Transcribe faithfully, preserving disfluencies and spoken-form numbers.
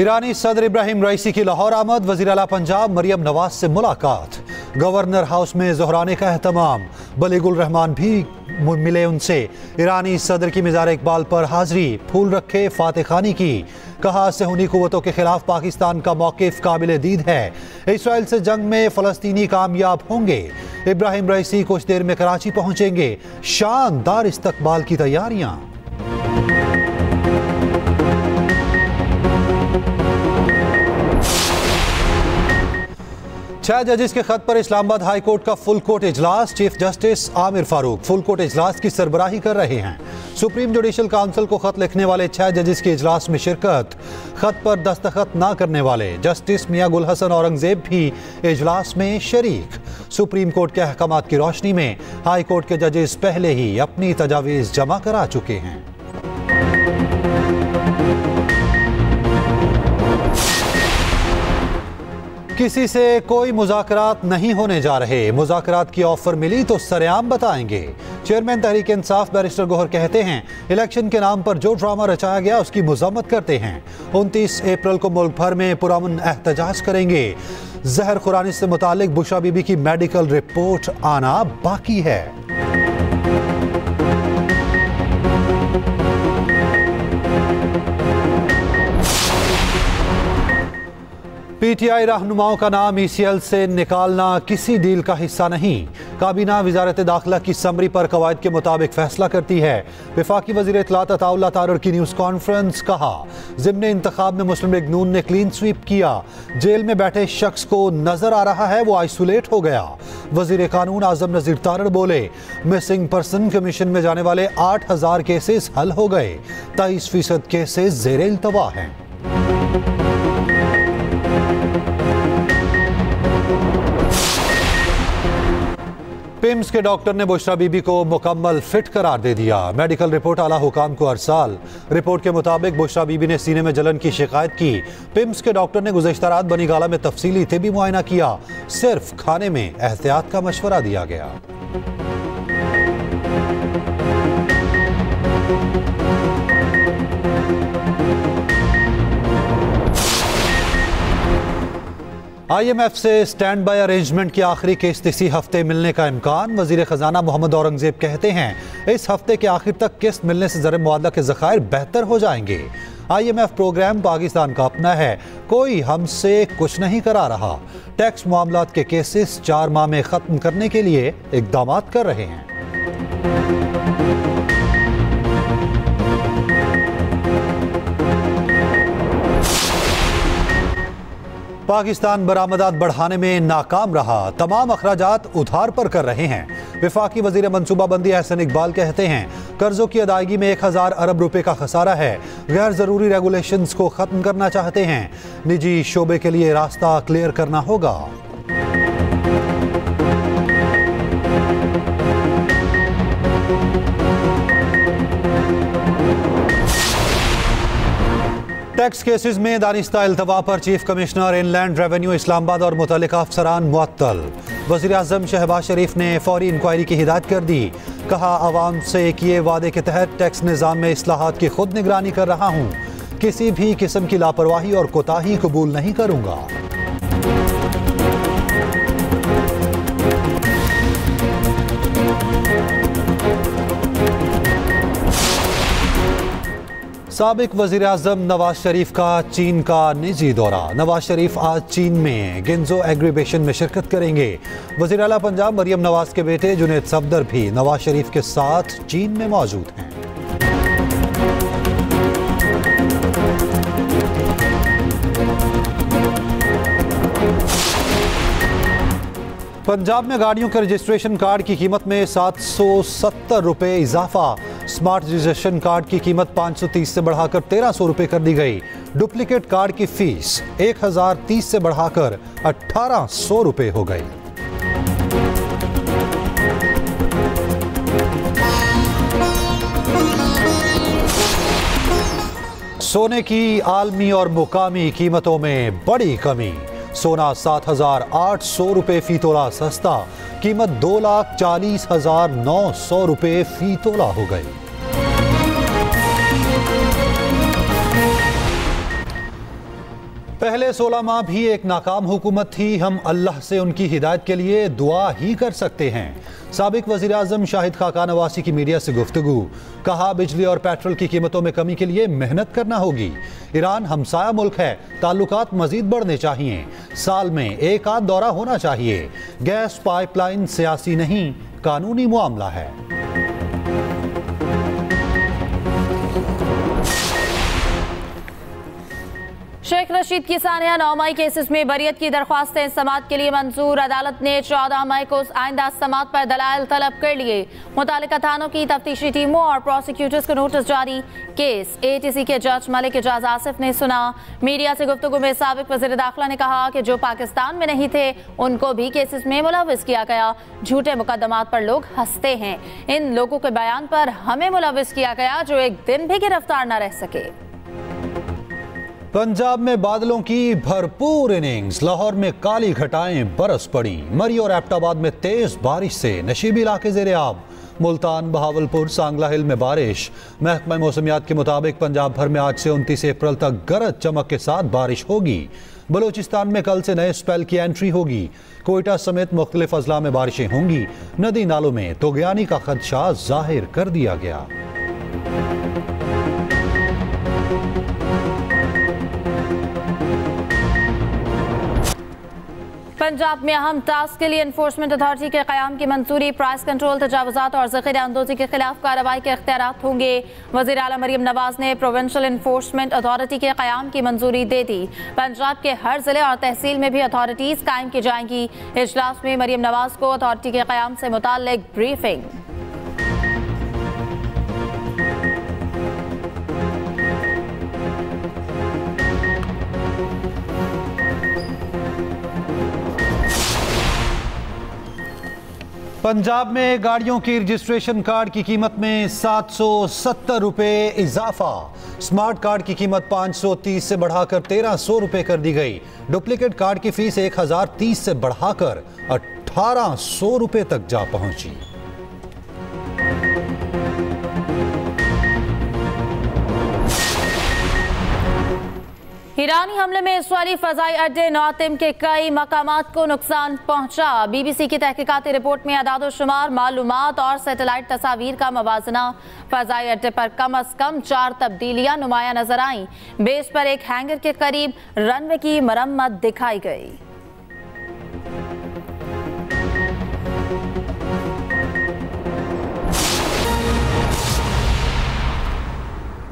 ईरानी सदर इब्राहिम रईसी की लाहौर आमद, वज़ीर आला पंजाब मरियम नवाज से मुलाकात, गवर्नर हाउस में जहराने का अहतमाम, बलीगुलरहमान भी मिले उनसे। ईरानी सदर की मिजारे इकबाल पर हाजिरी, फूल रखे, फातह खानी की, कहा सहूनी कुव्वतों के खिलाफ पाकिस्तान का मौक़िफ़ काबिले दीद है, इसराइल से जंग में फ़लस्तीनी कामयाब होंगे। इब्राहिम रईसी कुछ देर में कराची पहुँचेंगे, शानदार इस्तकबाल की तैयारियाँ। छह जजेस के खत पर इस्लामाबाद हाई कोर्ट का फुल कोर्ट इजलास, chief justice Aamir Farooq full court इजलास की सरबराही कर रहे हैं। सुप्रीम जुडिशल काउंसिल को खत लिखने वाले छह जजेस के इजलास में शिरकत, खत पर दस्तखत ना करने वाले जस्टिस मियां गुल हसन औरंगजेब भी इजलास में शरीक। सुप्रीम कोर्ट के अहकाम की रोशनी में हाई कोर्ट के जजेस पहले ही अपनी तजावीज़ जमा करा चुके हैं। किसी से कोई मुज़ाकरात नहीं होने जा रहे, मुज़ाकरात की ऑफर मिली तो सरेआम बताएंगे। चेयरमैन तहरीक-ए इंसाफ बैरिस्टर गोहर कहते हैं, इलेक्शन के नाम पर जो ड्रामा रचाया गया उसकी मुजम्मत करते हैं। उनतीस अप्रैल को मुल्क भर में पुरअमन एहतजाज करेंगे। जहर खुरानी से मुतालिक बुश्रा बीबी की मेडिकल रिपोर्ट आना बाकी है। पीटीआई रहनुमाओं का नाम ई सी एल से निकालना किसी डील का हिस्सा नहीं, काबीना वजारत दाखिला की समरी पर कवायद के मुताबिक फैसला करती है। वफाकी वजीर इतलात अताउल्लाह तारर की न्यूज़ कॉन्फ्रेंस, कहा ज़िम्नी इंतखाब में मुस्लिम लीग नून ने क्लीन स्वीप किया, जेल में बैठे शख्स को नजर आ रहा है वो आइसोलेट हो गया। वजीर कानून आजम नजीर तारड़ बोले, मिसिंग पर्सन कमीशन में जाने वाले आठ हज़ार केसेस हल हो गए, तेईस फीसद केसेस जेर इल्तवा हैं। पिम्स के डॉक्टर ने बुश्रा बीबी को मुकम्मल फिट करार दे दिया, मेडिकल रिपोर्ट आला हुकाम को अरसाल। रिपोर्ट के मुताबिक बुश्रा बीबी ने सीने में जलन की शिकायत की। पिम्स के डॉक्टर ने गुज़श्ता रात बनीगाला में तफसीली तिबी मुआयना किया, सिर्फ खाने में एहतियात का मशवरा दिया गया। आई एम एफ से स्टैंड बाई अरेंजमेंट की आखिरी किस्त इसी हफ्ते मिलने का इम्कान, वजीर खजाना मोहम्मद औरंगजेब कहते हैं इस हफ्ते के आखिर तक किस्त मिलने से ज़र मुआवजा के ज़खायर बेहतर हो जाएंगे। I M F program Pakistan का अपना है, कोई हमसे कुछ नहीं करा रहा। टैक्स मामलात के केसेस चार माह में ख़त्म करने के लिए इकदाम कर रहे हैं। पाकिस्तान बरामदात बढ़ाने में नाकाम रहा, तमाम अखराजात उधार पर कर रहे हैं। वफाकी वजीर मनसूबाबंदी अहसन इकबाल कहते हैं, कर्जों की अदायगी में एक हज़ार अरब रुपये का खसारा है, गैर ज़रूरी रेगुलेशंस को ख़त्म करना चाहते हैं, निजी शोबे के लिए रास्ता क्लियर करना होगा। टैक्स केसेस में दानिस्ता इल्तवा पर chief commissioner inland revenue Islamabad और मुतल्लिका अफसरान मुअत्तल। वज़ीर आज़म शहबाज शरीफ ने फौरी इंक्वायरी की हिदायत कर दी, कहा आवाम से किए वादे के तहत टैक्स निज़ाम में इस्लाहात की खुद निगरानी कर रहा हूँ, किसी भी किस्म की लापरवाही और कोताही कबूल नहीं करूँगा। साबिक वज़ीर आज़म नवाज शरीफ का चीन का निजी दौरा, नवाज शरीफ आज चीन में गिंजो एग्रीबेशन में शिरकत करेंगे। वज़ीर आला पंजाब मरियम नवाज के बेटे जुनेद सफदर भी नवाज शरीफ के साथ चीन में मौजूद हैं। पंजाब में गाड़ियों के रजिस्ट्रेशन कार्ड की कीमत में सात सौ सत्तर रुपये इजाफा, स्मार्ट रजिस्ट्रेशन कार्ड की कीमत पाँच सौ तीस से बढ़ाकर तेरह सौ रुपये कर दी गई। डुप्लीकेट कार्ड की फीस एक हज़ार तीस से बढ़ाकर अठारह सौ रुपये हो गई। सोने की आलमी और मुकामी कीमतों में बड़ी कमी, सोना सात हजार आठ सौ रुपये फी तोला सस्ता, कीमत दो लाख चालीस हजार नौ सौ रुपये फी तोला हो गई। पहले सोलह माह भी एक नाकाम हुकूमत थी, हम अल्लाह से उनकी हिदायत के लिए दुआ ही कर सकते हैं। साबिक वज़ीर आज़म शाहिद खाकान वासी की मीडिया से गुफ्तगू, कहा बिजली और पेट्रोल की कीमतों में कमी के लिए मेहनत करना होगी। ईरान हमसाया मुल्क है, ताल्लुकात मज़ीद बढ़ने चाहिए, साल में एक आध दौरा होना चाहिए। गैस पाइपलाइन सियासी नहीं कानूनी मामला है। शेख रशीद की सानिया नौ मई केसेस में बरियत की दरख्वास्तें समाअत के लिए मंजूर, अदालत ने चौदह मई को आइंदा समाअत पर दलाइल तलब कर लिए। मुतालिका थानों की तफ्तीशी टीमों और प्रोसिक्यूटर्स को नोटिस जारी। केस एटीसी के जज मलिक इजाज आसिफ ने सुना। मीडिया से गुफ्तगू में साबिक वज़ीर दाखिला ने कहा कि जो पाकिस्तान में नहीं थे उनको भी केसेस में मुलविस किया गया। झूठे मुकदमात पर लोग हंसते हैं, इन लोगों के बयान पर हमें मुलविस किया गया जो एक दिन भी गिरफ्तार न रह सके। पंजाब में बादलों की भरपूर इनिंग्स, लाहौर में काली घटाएं बरस पड़ी। मरी और एबटाबाद में तेज बारिश से नशीबी इलाके ज़ेरे आब। मुल्तान, बहावलपुर, सांगला हिल में बारिश। महकमा मौसमियात के मुताबिक पंजाब भर में आज से उनतीस अप्रैल तक गरज चमक के साथ बारिश होगी। बलूचिस्तान में कल से नए स्पेल की एंट्री होगी। कोयटा समेत मुख्तलिफ अजला में बारिशें होंगी। नदी नालों में तोगयानी का खदशा जाहिर कर दिया गया। पंजाब में अहम टास्क के लिए इन्फोर्समेंट अथॉरिटी के कयाम की मंजूरी। प्राइस कंट्रोल, तजावजात और ज़ख़ीरा अंदोज़ी के खिलाफ कार्रवाई के अख्तियारात होंगे। वज़ीर आला मरियम नवाज ने प्रोविंशियल इन्फोर्समेंट अथॉरिटी के कयाम की मंजूरी दे दी। पंजाब के हर ज़िले और तहसील में भी अथॉरिटीज़ कायम की जाएंगी। इजलास में मरियम नवाज को अथॉरिटी के कयाम से मुताल्लिक़ ब्रीफिंग। पंजाब में गाड़ियों की रजिस्ट्रेशन कार्ड की कीमत में सात सौ सत्तर रुपये इजाफा। स्मार्ट कार्ड की कीमत पाँच सौ तीस से बढ़ाकर तेरह सौ रुपये कर दी गई। डुप्लीकेट कार्ड की फीस एक हजार तीस से बढ़ाकर अठारह सौ रुपये तक जा पहुंची। ईरानी हमले में इसराइली फजाई अड्डे नौतिम के कई मकामात को नुकसान पहुंचा। बीबीसी की तहकीकाती रिपोर्ट में आदादोशुमार, मालूमात और सैटेलाइट तस्वीर का मवाजना। फजाई अड्डे पर कम अज कम चार तब्दीलियां नुमाया नजर आईं। बेस पर एक हैंगर के करीब रनवे की मरम्मत दिखाई गई।